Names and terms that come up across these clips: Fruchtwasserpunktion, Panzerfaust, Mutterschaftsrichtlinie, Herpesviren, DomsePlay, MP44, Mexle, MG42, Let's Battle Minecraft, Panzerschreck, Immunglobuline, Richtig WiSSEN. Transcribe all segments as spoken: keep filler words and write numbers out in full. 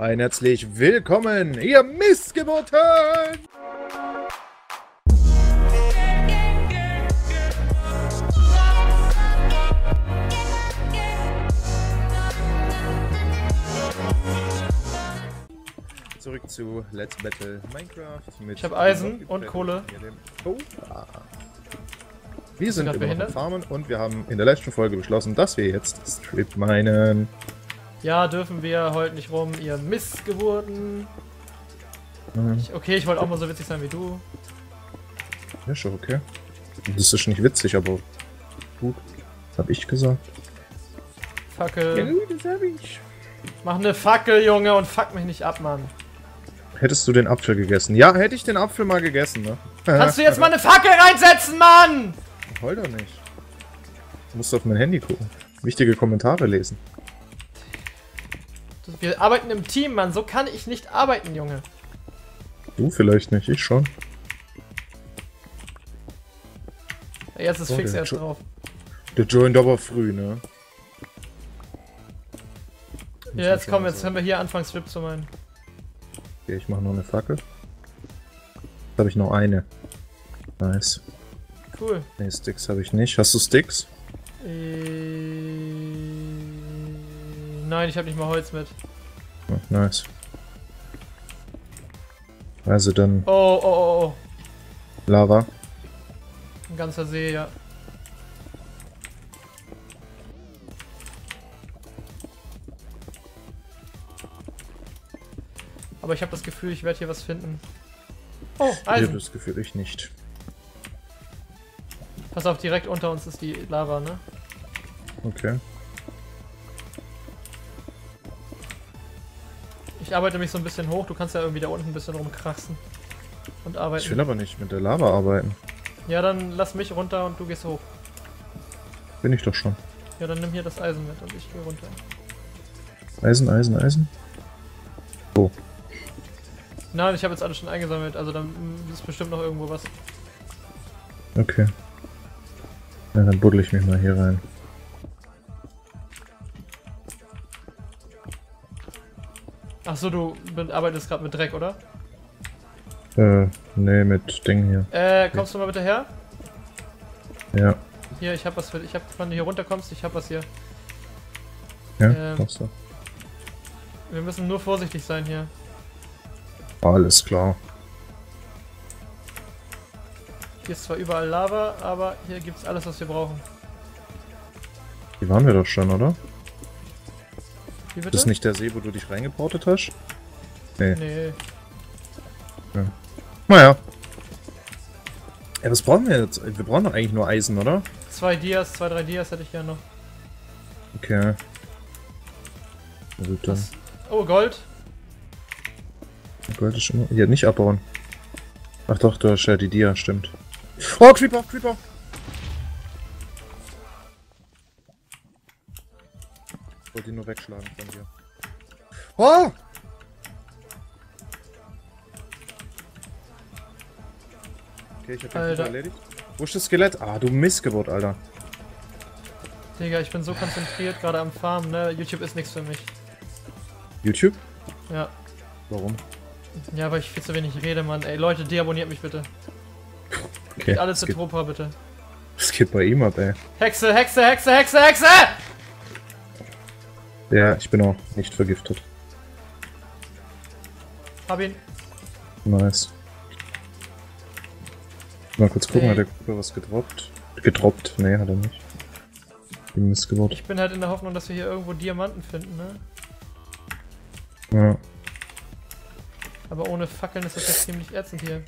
Ein herzlich willkommen, ihr Missgeburten! Zurück zu Let's Battle Minecraft. Mit ich habe Eisen und Kohle. Oh, ah. Wir sind immer noch am Farmen und wir haben in der letzten Folge beschlossen, dass wir jetzt Strip meinen. Ja, dürfen wir heute nicht rum, ihr Missgeburten. Mhm. Ich, okay, ich wollte auch mal so witzig sein wie du. Ja, schon okay. Das ist nicht witzig, aber gut. Das hab ich gesagt. Fackel. Ja, das hab ich. Mach eine Fackel, Junge, und fuck mich nicht ab, Mann. Hättest du den Apfel gegessen? Ja, hätte ich den Apfel mal gegessen, ne? Kannst du jetzt mal eine Fackel reinsetzen, Mann? Ich heul doch nicht. Du musst auf mein Handy gucken. Wichtige Kommentare lesen. Wir arbeiten im Team, Mann. So kann ich nicht arbeiten, Junge. Du vielleicht nicht, ich schon. Ja, jetzt ist oh, fix erst jo drauf. Der joint aber früh, ne? Ja, jetzt komm, jetzt können wir hier anfangen, Strip zu meinen. Okay, ich mache noch eine Fackel. Jetzt habe ich noch eine. Nice. Cool. Ne, Sticks habe ich nicht. Hast du Sticks? Äh... Nein, ich habe nicht mal Holz mit. Oh, nice. Also dann... Oh, oh, oh, oh. Lava. Ein ganzer See, ja. Aber ich habe das Gefühl, ich werde hier was finden. Oh, Eisen. Ich habe das Gefühl, ich nicht. Pass auf, direkt unter uns ist die Lava, ne? Okay. Ich arbeite mich so ein bisschen hoch, du kannst ja irgendwie da unten ein bisschen rumkraxen und arbeiten. Ich will aber nicht mit der Lava arbeiten. Ja, dann lass mich runter und du gehst hoch. Bin ich doch schon. Ja, dann nimm hier das Eisen mit und ich gehe runter. Eisen, Eisen, Eisen? Wo? Oh. Nein, ich habe jetzt alles schon eingesammelt, also dann ist bestimmt noch irgendwo was. Okay. Ja, dann buddel ich mich mal hier rein. Achso, du arbeitest gerade mit Dreck, oder? Äh, nee, mit Ding hier. Äh, kommst du mal bitte her? Ja. Hier, ich hab was für dich. Wenn du hier runterkommst, ich hab was hier. Ja, ähm, kommst du. Wir müssen nur vorsichtig sein hier. Alles klar. Hier ist zwar überall Lava, aber hier gibt's alles, was wir brauchen. Hier waren wir doch schon, oder? Das ist nicht der See, wo du dich reingeportet hast? Nee. Nee. Ja. Naja. Ja, was brauchen wir jetzt? Wir brauchen doch eigentlich nur Eisen, oder? Zwei Dias, zwei, drei Dias hätte ich gerne noch. Okay. Also dann. Oh, Gold. Gold ist schon... Ja, nicht abbauen. Ach doch, du hast ja die Dia, stimmt. Oh, Creeper, Creeper! Ich wollte ihn nur wegschlagen von dir. Oh! Okay, ich hab den Creeper erledigt. Wo ist das Skelett? Ah, du Missgeburt, Alter. Digga, ich bin so konzentriert gerade am Farmen, ne? YouTube ist nichts für mich. YouTube? Ja. Warum? Ja, weil ich viel zu wenig rede, Mann. Ey, Leute, deabonniert mich bitte. Okay. Alles zu Tropa, bitte. Das geht bei ihm ab, ey. Hexe, Hexe, Hexe, Hexe, Hexe! Ja, ich bin auch nicht vergiftet. Hab ihn. Nice. Mal kurz gucken, hey. Hat der Gruppe was gedroppt? Gedroppt? Nee, hat er nicht. Bin Missgeburt. Ich bin halt in der Hoffnung, dass wir hier irgendwo Diamanten finden, ne? Ja. Aber ohne Fackeln ist das jetzt ziemlich ätzend hier.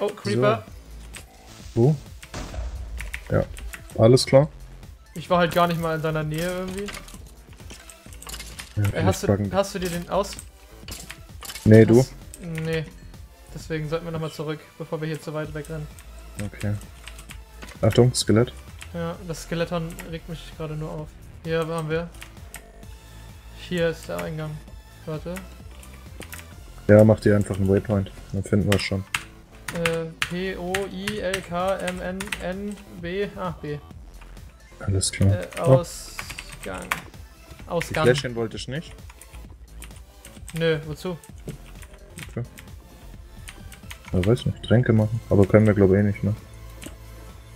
Oh, Creeper. So. Wo? Ja, alles klar. Ich war halt gar nicht mal in deiner Nähe irgendwie. Ja, Ey, hast, du, hast du dir den aus? Nee, du? Hast, nee. Deswegen sollten wir nochmal zurück, bevor wir hier zu weit wegrennen. Okay. Achtung, Skelett. Ja, das Skeleton regt mich gerade nur auf. Hier haben wir. Hier ist der Eingang. Warte. Ja, mach dir einfach einen Waypoint. Dann finden wir es schon. P O I L K M N N B. Ah, B. Alles klar. Äh, Ausgang. Oh. Ausgang. Fläschchen wollte ich nicht. Nö, wozu? Okay. Ja, weiß nicht, Tränke machen. Aber können wir glaube ich eh nicht, ne?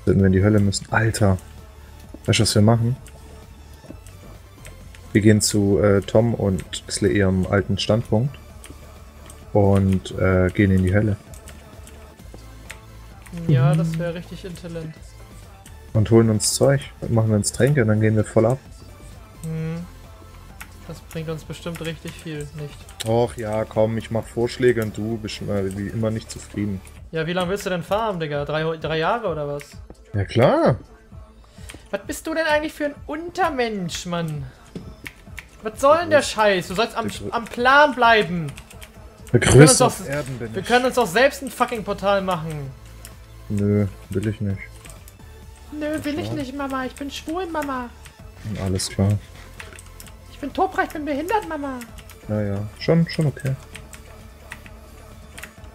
Wenn wir in die Hölle müssen. Alter! Weißt du, was wir machen? Wir gehen zu äh, Tom und Xle ihrem alten Standpunkt und äh, gehen in die Hölle. Ja, das wäre richtig intelligent. Und holen uns Zeug, machen wir uns Tränke und dann gehen wir voll ab. Hm. Das bringt uns bestimmt richtig viel, nicht? Och ja, komm, ich mach Vorschläge und du bist äh, wie immer nicht zufrieden. Ja, wie lange willst du denn farmen, Digga? Drei, drei Jahre oder was? Ja klar! Was bist du denn eigentlich für ein Untermensch, Mann? Was soll denn der Scheiß? Du sollst am, am Plan bleiben! Der Größte auf Erden bin ich. Wir können uns auch selbst ein fucking Portal machen. Nö, will ich nicht. Nö, will ich nicht, Mama. Ich bin schwul, Mama. Alles klar. Ich bin tobreich, ich bin behindert, Mama. Naja, schon, schon okay.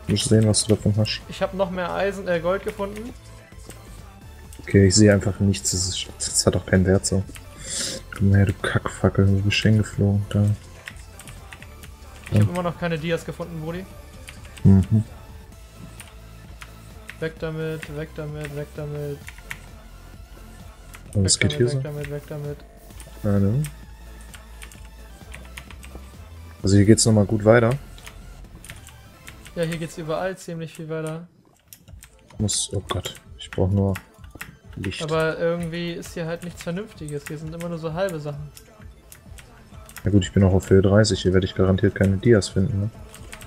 Ich muss sehen, was du davon hast. Ich habe noch mehr Eisen, äh, Gold gefunden. Okay, ich sehe einfach nichts. Das, ist, das hat auch keinen Wert so. Komm her, du Kackfackel, du bist hingeflogen. Da. Ich habe immer noch keine Dias gefunden, Brudi. Mhm. Weg damit, weg damit, weg damit. Was geht hier so? Weg damit, weg damit. Ah, ne? Also hier geht's nochmal gut weiter. Ja, hier geht's überall ziemlich viel weiter. Muss, oh Gott, ich brauche nur Licht. Aber irgendwie ist hier halt nichts Vernünftiges. Hier sind immer nur so halbe Sachen. Na gut, ich bin auch auf Höhe dreißig. Hier werde ich garantiert keine Dias finden, ne?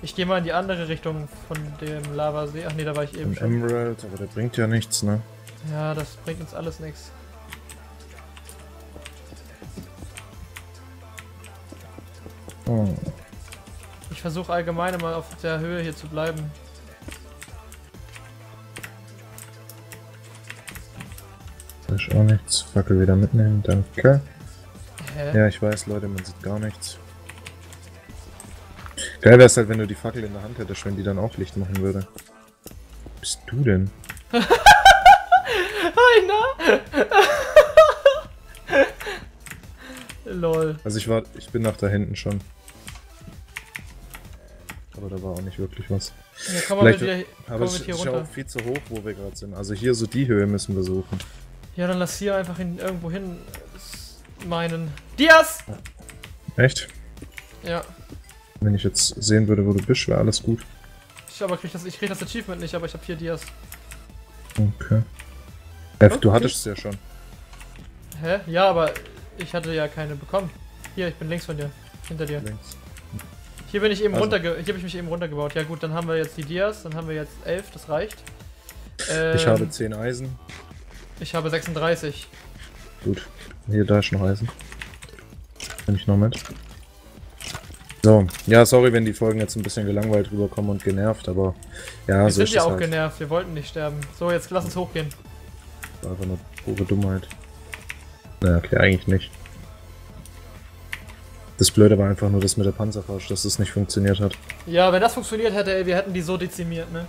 Ich gehe mal in die andere Richtung von dem Lavasee. Ach nee, da war ich eben in schon. Emerald, aber der bringt ja nichts, ne? Ja, das bringt uns alles nichts. Oh. Ich versuche allgemein mal auf der Höhe hier zu bleiben. Da ist auch nichts. Fackel wieder mitnehmen, danke. Hä? Ja, ich weiß, Leute, man sieht gar nichts. Geil wäre es halt, wenn du die Fackel in der Hand hättest, wenn die dann auch Licht machen würde. Wo bist du denn? Heiner! Lol. Also ich war, ich bin nach da hinten schon. Aber da war auch nicht wirklich was. Ja, komm mal mit hier, komm aber es ist ja auch viel zu hoch, wo wir gerade sind. Also hier so die Höhe müssen wir suchen. Ja, dann lass hier einfach hin, irgendwo hin meinen. Dias! Echt? Ja. Wenn ich jetzt sehen würde, wo du bist, wäre alles gut. Ich aber krieg das, ich krieg das Achievement nicht, aber ich habe hier Dias. Okay. F, okay. Du hattest es ja schon. Hä? Ja, aber ich hatte ja keine bekommen. Hier, ich bin links von dir. Hinter dir. Links. Hier bin ich eben also. runterge... Hier habe ich mich eben runtergebaut. Ja gut, dann haben wir jetzt die Dias, dann haben wir jetzt elf, das reicht. Ähm, ich habe zehn Eisen. Ich habe sechsunddreißig. Gut. Hier, da ist noch Eisen. Nehme ich noch mit. So, ja, sorry, wenn die Folgen jetzt ein bisschen gelangweilt rüberkommen und genervt, aber ja, wir so ist ja auch halt. genervt, wir wollten nicht sterben. So, jetzt lass uns hochgehen. Das war einfach eine pure Dummheit. Naja, okay, eigentlich nicht. Das Blöde war einfach nur das mit der Panzerfaust, dass das nicht funktioniert hat. Ja, wenn das funktioniert hätte, ey, wir hätten die so dezimiert, ne?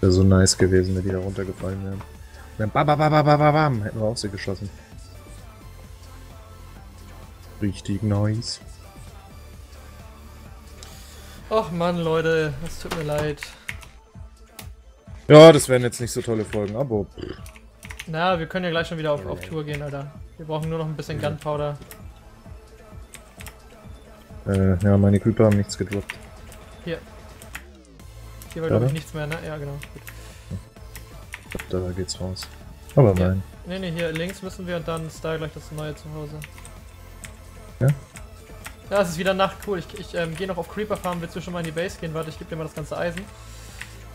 Wäre so nice gewesen, wenn die da runtergefallen wären. Und dann bam, bam, bam, bam, bam, hätten wir auch sie geschossen. Richtig nice. Och Mann, Leute, es tut mir leid. Ja, das wären jetzt nicht so tolle Folgen, aber... Pff. Na, wir können ja gleich schon wieder auf, auf Tour gehen, Alter. Wir brauchen nur noch ein bisschen Gunpowder. Äh, ja, meine Creeper haben nichts gedroppt. Hier. Hier war, glaube ich, nichts mehr, ne? Ja, genau. Ich glaube, da geht's raus. Aber ja. Nein. Ne, ne, hier links müssen wir und dann ist da gleich das neue Zuhause. Ja? Ja, es ist wieder Nacht, cool. Ich, ich ähm, gehe noch auf Creeper Farm. Willst du schon mal in die Base gehen? Warte, ich gebe dir mal das ganze Eisen.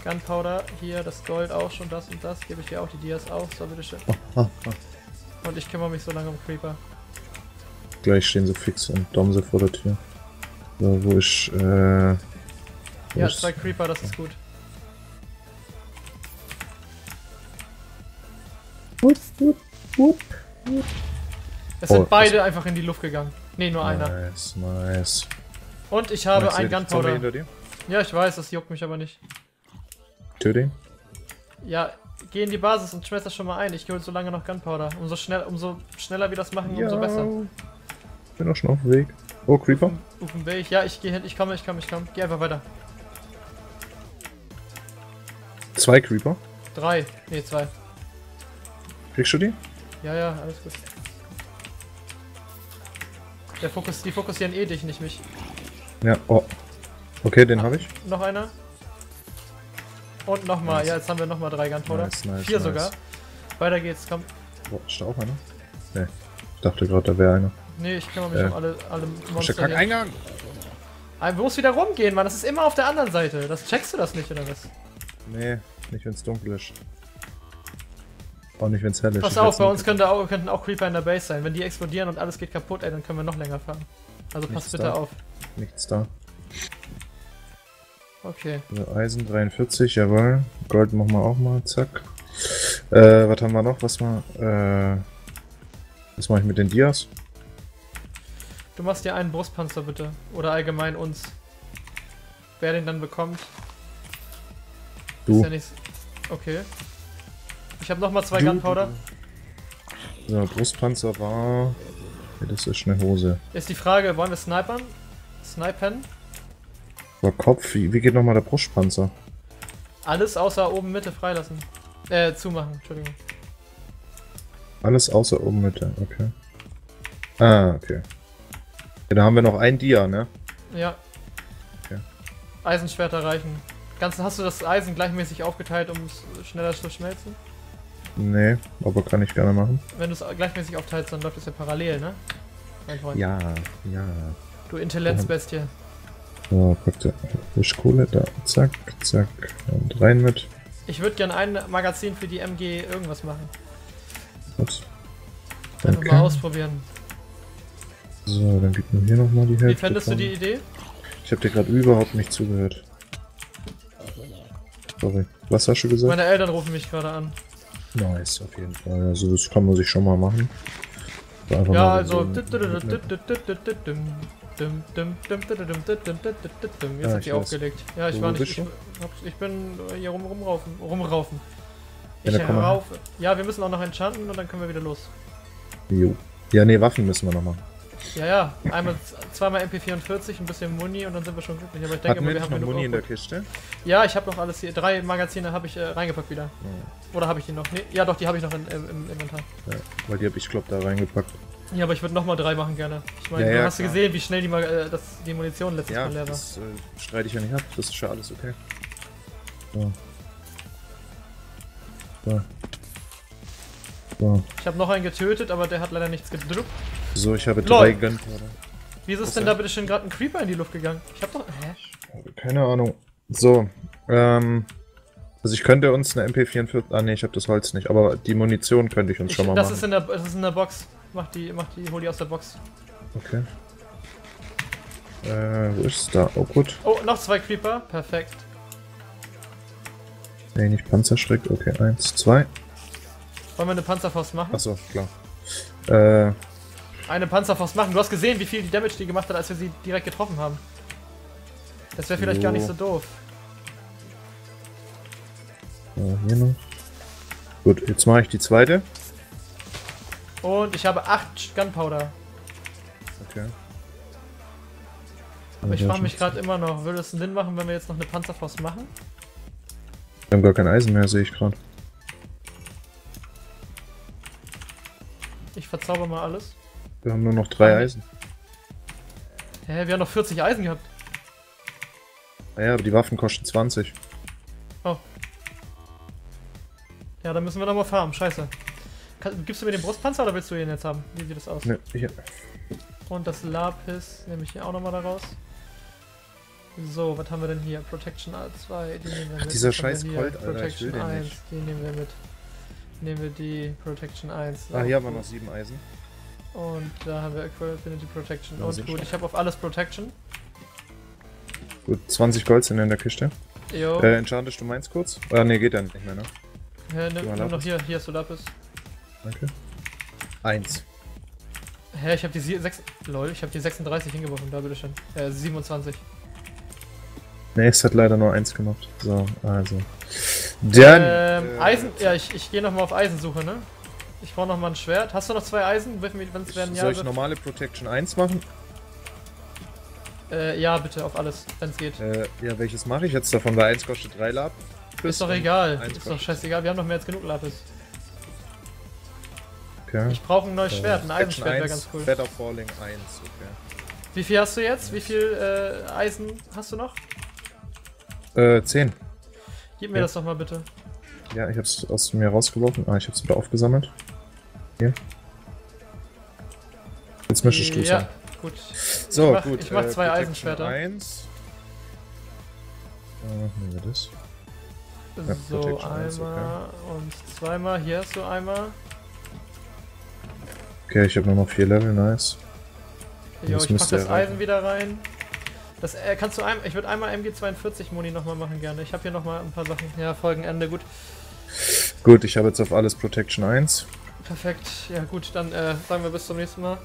Gunpowder, hier das Gold auch schon, das und das. Gebe ich dir auch die Dias auf. So, bitteschön. Oh, oh, oh. Und ich kümmere mich so lange um Creeper. Gleich stehen sie fix und Domse vor der Tür. So, wo ich. Äh, wo ja, ich zwei Creeper, das ist gut. Wupp, wupp, wupp, wupp. Es sind oh, beide einfach in die Luft gegangen. Ne, nur einer. Nice, nice. Und ich habe ein Gunpowder. Hinter dir? Ja, ich weiß, das juckt mich aber nicht. Töte ihn? Ja, geh in die Basis und schmelz das schon mal ein. Ich hol so lange noch Gunpowder. Umso, schnell, umso schneller wir das machen, ja, umso besser. Ich bin auch schon auf dem Weg. Oh, Creeper. Auf dem Weg. Ja, ich geh hin. Ich komme, ich komme, ich komme. Geh einfach weiter. Zwei Creeper? Drei. Ne, zwei. Kriegst du die? Ja, ja, alles gut. Der Fokus, die fokussieren eh dich, nicht mich. Ja, oh. Okay, den habe ich. Noch einer. Und nochmal. Nice. Ja, jetzt haben wir nochmal drei Gunpowder. Nice, nice, Vier nice. sogar. Weiter geht's, komm. Oh, ist da auch einer? Ne. Ich dachte gerade, da wäre einer. Ne, ich kümmere mich äh. um alle, alle Monster. Ich hab keinen Eingang. Du musst wieder rumgehen, Mann. Das ist immer auf der anderen Seite. Das checkst du das nicht, oder was? Ne, nicht wenn's dunkel ist. Auch nicht, wenn's hell ist. Pass auf, bei uns könnte auch, könnten auch Creeper in der Base sein. Wenn die explodieren und alles geht kaputt, ey, dann können wir noch länger fahren. Also Nichts pass bitte da. auf. Nichts da. Okay. Also Eisen dreiundvierzig, jawohl. Gold machen wir auch mal, zack. Äh, was haben wir noch? Was mal. Äh, was mache ich mit den Dias? Du machst dir einen Brustpanzer bitte. Oder allgemein uns. Wer den dann bekommt. Du. Ist ja nichts. Okay. Ich habe nochmal zwei Gunpowder. So, Brustpanzer war... Das ist eine Hose. Ist die Frage, wollen wir snipern? Snipen? Über Kopf, wie, wie geht nochmal der Brustpanzer? Alles außer oben Mitte freilassen. Äh, zumachen, Entschuldigung. Alles außer oben Mitte, okay. Ah, okay. Ja, da haben wir noch ein Dia, ne? Ja. Okay. Eisenschwerter reichen. Ganz, hast du das Eisen gleichmäßig aufgeteilt, um es schneller zu schmelzen? Nee, aber kann ich gerne machen. Wenn du es gleichmäßig aufteilst, dann läuft es ja parallel, ne? Mein Freund. Ja, ja. Du Intellenzbestie. So, guck dir. Fischkohle da. Zack, zack. Und rein mit. Ich würde gerne ein Magazin für die M G irgendwas machen. Ups. Einfach okay. mal ausprobieren. So, dann gibt man hier nochmal die Hälfte. Wie fändest von. du die Idee? Ich habe dir gerade überhaupt nicht zugehört. Sorry. Was hast du gesagt? Meine Eltern rufen mich gerade an. Nice, auf jeden Fall. Also das kann man sich schon mal machen. Einfach ja, mal also... Jetzt hat die aufgelegt. Ja, ich war nicht... Ich, ich bin hier rum, rumraufen. Rumraufen. Ich ja, raufe. Ja, wir müssen auch noch enchanten und dann können wir wieder los. Jo. Ja, ne, Waffen müssen wir noch machen. Ja, ja. Einmal, zweimal M P vierundvierzig, ein bisschen Muni und dann sind wir schon glücklich. Aber ich denke, wir haben noch Muni in der Kiste. Ja, ich habe noch alles hier. Drei Magazine habe ich äh, reingepackt wieder. Ja. Oder habe ich die noch? Nee, ja, doch, die habe ich noch in, im, im Inventar. Ja, weil die habe ich, glaube da reingepackt. Ja, aber ich würde nochmal drei machen gerne. Ich meine, ja, ja, hast klar. du gesehen, wie schnell die, äh, das, die Munition letztes ja, Mal leer war? Das äh, streite ich ja nicht ab. Das ist schon alles okay. So. So. So. Ich habe noch einen getötet, aber der hat leider nichts gedrückt. So, ich habe drei Gunpowder. Wieso ist denn da bitte schon gerade ein Creeper in die Luft gegangen? Ich hab doch... Hä? Keine Ahnung. So, ähm... Also ich könnte uns eine M P vierundvierzig... Ah ne, ich habe das Holz nicht, aber die Munition könnte ich uns ich, schon mal das machen. Ist in der, das ist in der Box. Mach die, mach die, hol die aus der Box. Okay. Äh, wo ist da? Oh, gut. Oh, noch zwei Creeper. Perfekt. Ne, nicht Panzerschreck. Okay, eins, zwei. Wollen wir eine Panzerfaust machen? Achso, klar. Äh... Eine Panzerfaust machen. Du hast gesehen, wie viel die Damage die gemacht hat, als wir sie direkt getroffen haben. Das wäre vielleicht jo. gar nicht so doof. Ja, hier noch. Gut, jetzt mache ich die zweite. Und ich habe acht Gunpowder. Okay. Aber ich frage mich gerade immer noch, würde es einen Sinn machen, wenn wir jetzt noch eine Panzerfaust machen? Wir haben gar kein Eisen mehr, sehe ich gerade. Ich verzauber mal alles. Wir haben nur noch drei Eisen. Hä, wir haben noch vierzig Eisen gehabt. Naja, aber die Waffen kosten zwanzig. Oh. Ja, dann müssen wir doch mal farmen, scheiße. Kann, gibst du mir den Brustpanzer oder willst du ihn jetzt haben? Wie sieht das aus? Ne, hier. Und das Lapis nehme ich hier auch nochmal da raus. So, was haben wir denn hier? Protection A zwei, die nehmen wir mit. Ach, dieser scheiß Colt, Alter, ich will den nicht. Protection eins, die nehmen wir mit. Nehmen wir die Protection eins. Ah, hier haben wir noch sieben Eisen. Und da haben wir Affinity Protection. Und gut, ich habe auf alles Protection. Gut, zwanzig Gold sind in der Kiste. Jo. Äh, enchantest du meins kurz? Ah, ne, geht dann nicht mehr, ne? Hä, nimm, nimm noch hier, hier hast du Lapis. Danke. eins. Hä, ich habe die sechs. Lol, ich habe die sechsunddreißig hingeworfen, da bitteschön. Äh, siebenundzwanzig. Ne, es hat leider nur eins gemacht. So, also. Dann. Ähm, Eisen. Ja, ich, ich gehe nochmal auf Eisensuche, ne? Ich brauche nochmal ein Schwert. Hast du noch zwei Eisen? Wenn's werden, ja, soll ich normale Protection eins machen? Äh, ja, bitte, auf alles, wenn es geht. Äh, ja, welches mache ich jetzt davon? Weil eins kostet drei Lab. Ist doch egal, ist doch scheißegal, wir haben noch mehr als genug Lapis. Okay. Ich brauche ein neues äh, Schwert, ein Eisenschwert wäre ganz cool. Feather Falling eins, okay. Wie viel hast du jetzt? Wie viel äh, Eisen hast du noch? Äh, zehn. Gib mir ja. das doch mal bitte. Ja, ich hab's aus mir rausgeworfen. Ah, ich hab's wieder aufgesammelt. Hier. Jetzt mischest du es. Ja, gut. So, ich mach, gut. Ich mach zwei äh, Eisenschwerter. eins. Äh, nehmen wir das. Ja, so, einmal eins, okay. Und zweimal. Hier hast du einmal. Okay, ich habe nur noch vier Level, nice. Jo, ich pack das Eisen wieder rein. Das äh, kannst du ein, ich würde einmal M G zweiundvierzig Moni nochmal machen gerne. Ich habe hier nochmal ein paar Sachen. Ja, Folgenende, gut. Gut, ich habe jetzt auf alles Protection eins. Perfekt, ja gut, dann äh, sagen wir bis zum nächsten Mal.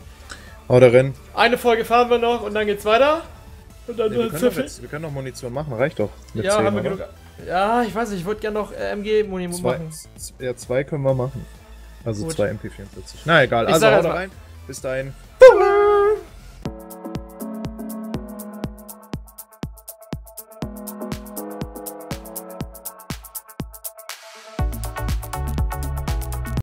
Hau da rein. Eine Folge fahren wir noch und dann geht's weiter. Und dann nee, wir, können jetzt, wir können noch Munition machen, reicht doch. Mit ja, zehn, haben wir genug. Ja, ich weiß nicht, ich würde gerne noch äh, M G-Moni machen. Ja, zwei können wir machen. Also gut. zwei M P vierundvierzig. Na egal, ich also hau da rein. Bis dahin.